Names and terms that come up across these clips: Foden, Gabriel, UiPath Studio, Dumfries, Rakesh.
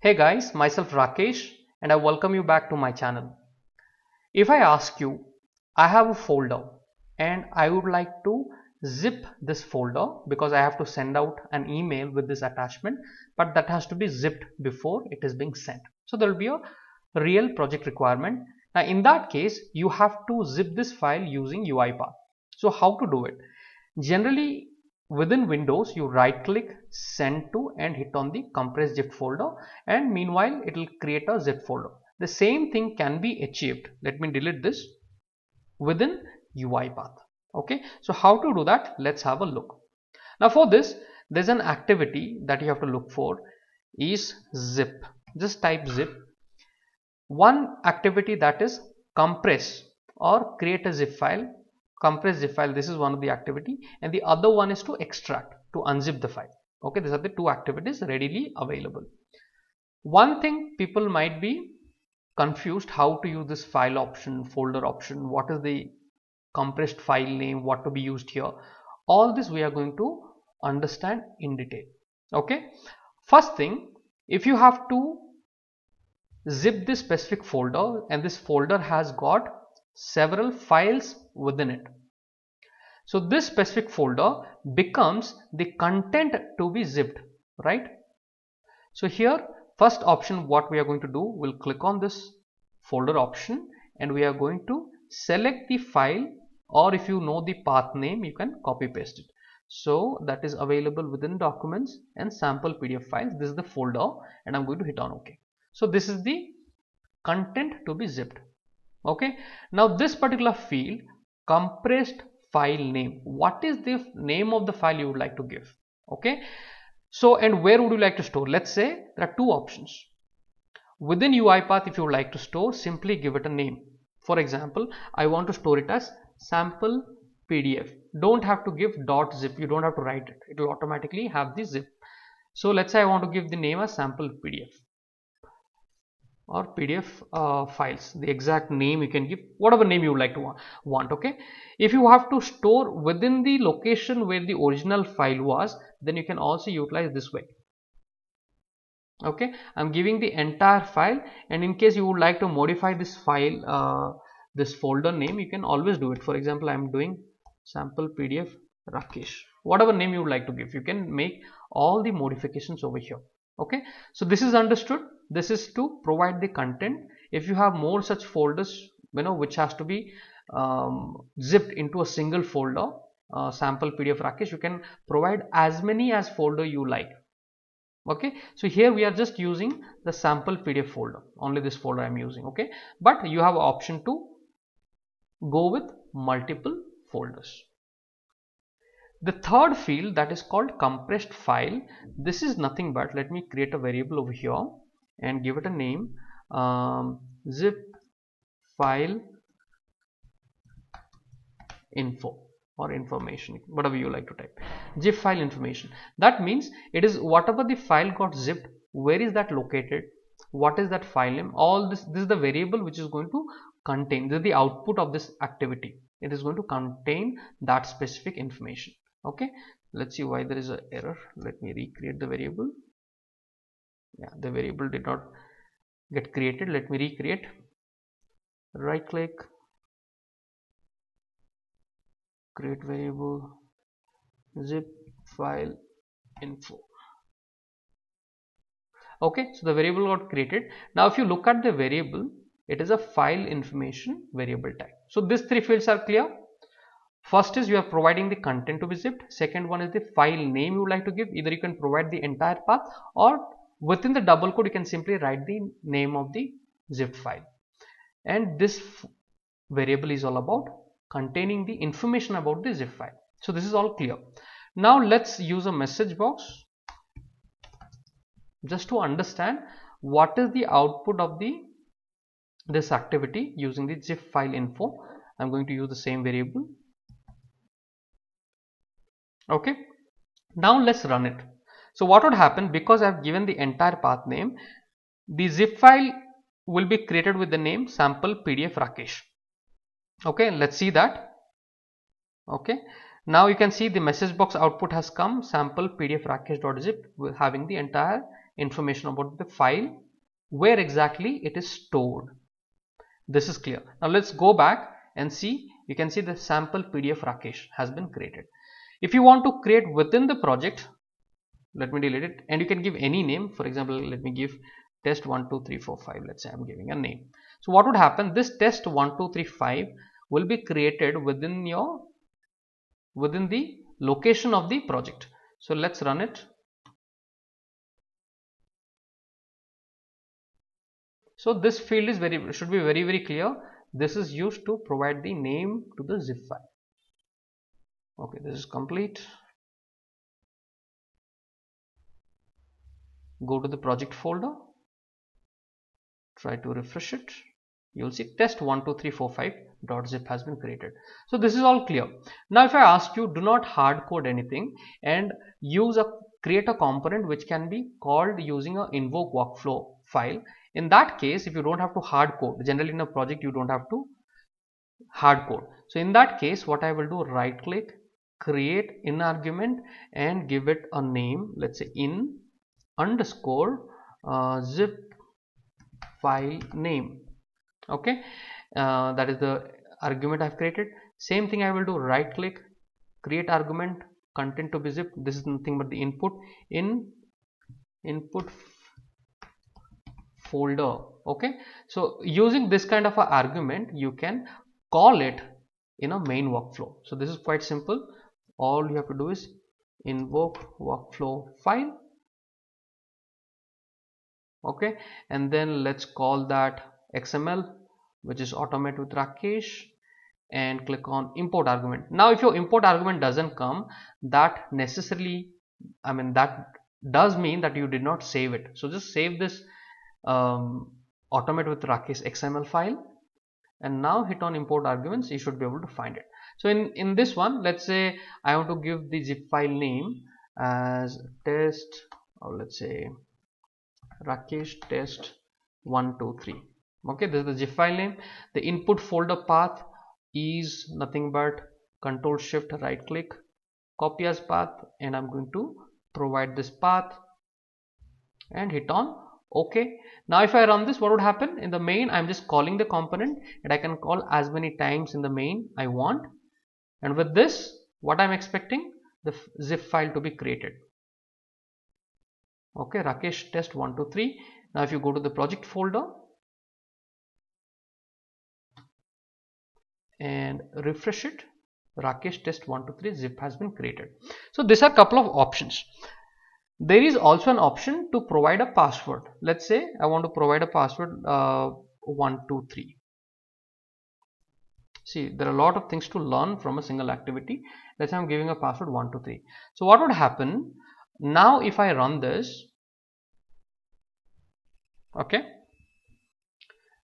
Hey guys, myself Rakesh and I welcome you back to my channel. If I ask you, I have a folder and I would like to zip this folder because I have to send out an email with this attachment, but that has to be zipped before it is being sent. So there will be a real project requirement. Now in that case, you have to zip this file using UiPath. So how to do it? Generally, within Windows, you right click, send to, and hit on the compress zip folder, and meanwhile it will create a zip folder. The same thing can be achieved. Let me delete this within UiPath. Okay, so how to do that? Let's have a look. Now for this, there's an activity that you have to look for is zip. Just type zip. One activity that is compress or create a zip file. Compress zip file, this is one of the activity, and the other one is to extract, to unzip the file. Okay, these are the two activities readily available. One thing people might be confused how to use this file option, folder option, what is the compressed file name, what to be used here. All this we are going to understand in detail. Okay, first thing, if you have to zip this specific folder and this folder has got several files within it, so this specific folder becomes the content to be zipped, right? So here, first option what we are going to do, we'll click on this folder option and we are going to select the file, or if you know the path name, you can copy paste it. So that is available within documents and sample PDF files. This is the folder and I'm going to hit on OK. So this is the content to be zipped. Okay, now this particular field, compressed file name, what is the name of the file you would like to give? Okay, so and where would you like to store? Let's say there are two options within UiPath. If you would like to store, simply give it a name. For example, I want to store it as sample PDF. Don't have to give .zip, you don't have to write it, it will automatically have the zip. So let's say I want to give the name as sample PDF or PDF files, the exact name you can give, whatever name you would like to want. Okay, if you have to store within the location where the original file was, then you can also utilize this way. Okay, I'm giving the entire file, and in case you would like to modify this file, this folder name, you can always do it. For example, I'm doing sample PDF Rakesh, whatever name you would like to give, you can make all the modifications over here. Okay, so this is understood. This is to provide the content. If you have more such folders, you know, which has to be zipped into a single folder, sample PDF Rakesh, you can provide as many as folder you like. Okay, so here we are just using the sample PDF folder, only this folder I'm using. Okay, but you have an option to go with multiple folders. The third field that is called compressed file, this is nothing but, let me create a variable over here and give it a name, zip file info or information, whatever you like to type, zip file information. That means it is whatever the file got zipped, where is that located, what is that file name, all this, this is the variable which is going to contain, this is the output of this activity, it is going to contain that specific information. Okay, let's see why there is an error. Let me recreate the variable. Yeah, the variable did not get created. Let me recreate. Right click, create variable, zip file info. Okay, so the variable got created. Now if you look at the variable, it is a file information variable type. So these three fields are clear. First is you are providing the content to be zipped. Second one is the file name you would like to give. Either you can provide the entire path, or within the double quote you can simply write the name of the zipped file. And this variable is all about containing the information about the zip file. So this is all clear. Now let's use a message box just to understand what is the output of this activity using the zip file info. I'm going to use the same variable. Okay, now let's run it. So what would happen, because I've given the entire path name, the zip file will be created with the name sample PDF Rakesh. Okay, let's see that. Okay, now you can see the message box output has come, sample PDF Rakesh.zip, having the entire information about the file, where exactly it is stored. This is clear. Now let's go back and see. You can see the sample PDF Rakesh has been created. If you want to create within the project, let me delete it, and you can give any name. For example, let me give test 1 2 3 4 5. Let's say I'm giving a name. So what would happen? This test 1 2 3 5 will be created within the location of the project. So let's run it. So this field is should be very, very clear. This is used to provide the name to the zip file. Okay, this is complete. Go to the project folder. Try to refresh it. You will see test 12345.zip has been created. So this is all clear. Now if I ask you, do not hard code anything and create a component which can be called using an invoke workflow file. In that case, if you don't have to hard code, generally in a project you don't have to hard code. So in that case, what I will do, right click, create in argument and give it a name. Let's say in underscore zip file name. Okay, that is the argument I've created. Same thing I will do, right click, create argument, content to be zipped. This is nothing but the input in input folder. Okay, so using this kind of a argument, you can call it in a main workflow. So this is quite simple. All you have to do is invoke workflow file. Okay, and then let's call that XML, which is automate with Rakesh, and click on import argument. Now if your import argument doesn't come, that necessarily, I mean, that does mean that you did not save it. So just save this automate with Rakesh XML file, and now hit on import arguments. You should be able to find it. So in this one, let's say I want to give the zip file name as test, or let's say Rakesh test 1 2 3. Okay, this is the zip file name. The input folder path is nothing but control shift right click, copy as path, and I'm going to provide this path and hit on OK. Now if I run this, what would happen? In the main, I'm just calling the component, and I can call as many times in the main I want. And with this, what I'm expecting, the zip file to be created. Okay, Rakesh test 1 2 3. Now if you go to the project folder and refresh it, Rakesh test 1 2 3 zip has been created. So these are a couple of options. There is also an option to provide a password. Let's say I want to provide a password 1 2 3. See, there are a lot of things to learn from a single activity. Let's say I'm giving a password 1 2 3. So what would happen? Now if I run this, okay,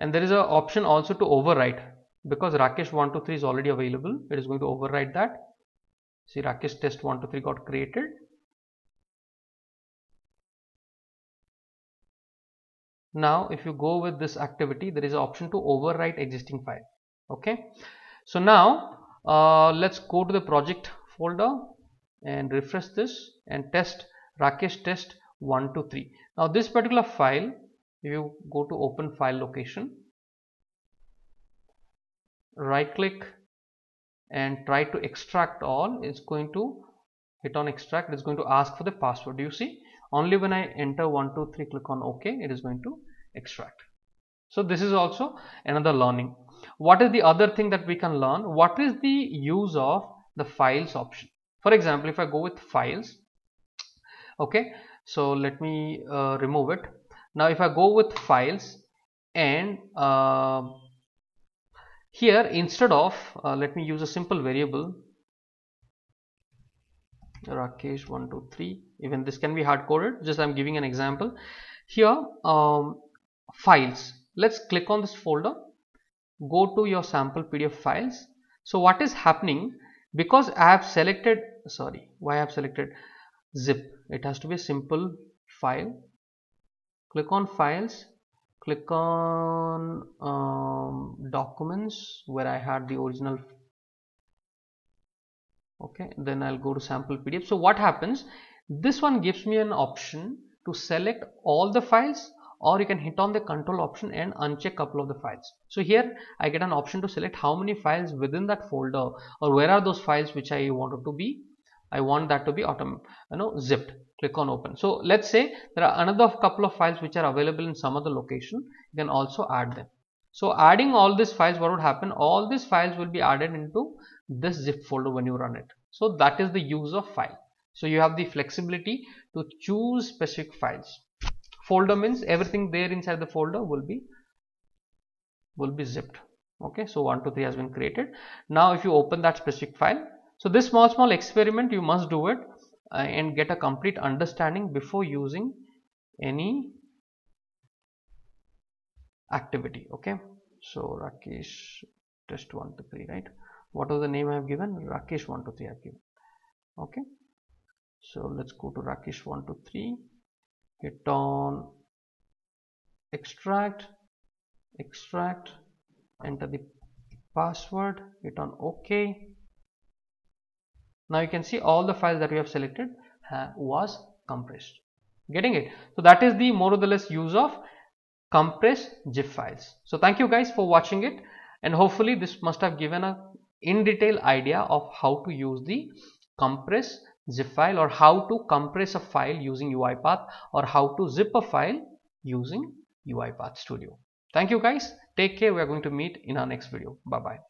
and there is an option also to overwrite, because Rakesh 1 2 3 is already available. It is going to overwrite that. See, Rakesh test 1 2 3 got created. Now if you go with this activity, there is an option to overwrite existing file. Okay, so now let's go to the project folder and refresh this and test Rakesh test 1 2 3. Now this particular file, if you go to open file location, right click and try to extract all, it's going to hit on extract. It's going to ask for the password. Do you see? Only when I enter 1 2 3, click on OK, it is going to extract. So this is also another learning. What is the other thing that we can learn? What is the use of the files option? For example, if I go with files, okay, so let me remove it. Now if I go with files, and here instead of let me use a simple variable Rakesh 1 2 3. Even this can be hard coded. Just I'm giving an example here. Files. Let's click on this folder. Go to your sample PDF files. So what is happening? Because I have selected, sorry, why I have selected zip? It has to be a simple file. Click on files. Click on documents where I had the original. Okay, then I'll go to sample PDF. So what happens? This one gives me an option to select all the files, or you can hit on the control option and uncheck couple of the files. So here I get an option to select how many files within that folder, or where are those files which I want that to be zipped. Click on open. So let's say there are another couple of files which are available in some other location. You can also add them. So adding all these files, what would happen? All these files will be added into this zip folder when you run it. So that is the use of file. So you have the flexibility to choose specific files. Folder means everything there inside the folder will be zipped. Okay, so 1, 2, 3 has been created. Now if you open that specific file, so this small experiment you must do it and get a complete understanding before using any activity. Okay, so Rakesh test 1, 2, 3, right? What was the name I have given? Rakesh 1, 2, 3 I have given. Okay, so let's go to Rakesh 1, 2, 3. Hit on extract, enter the password, hit on OK. Now you can see all the files that we have selected was compressed. Getting it? So that is the more or less use of compressed zip files. So thank you guys for watching it, and hopefully this must have given a in detail idea of how to use the compressed zip file, or how to compress a file using UiPath, or how to zip a file using UiPath Studio. Thank you guys. Take care. We are going to meet in our next video. Bye bye.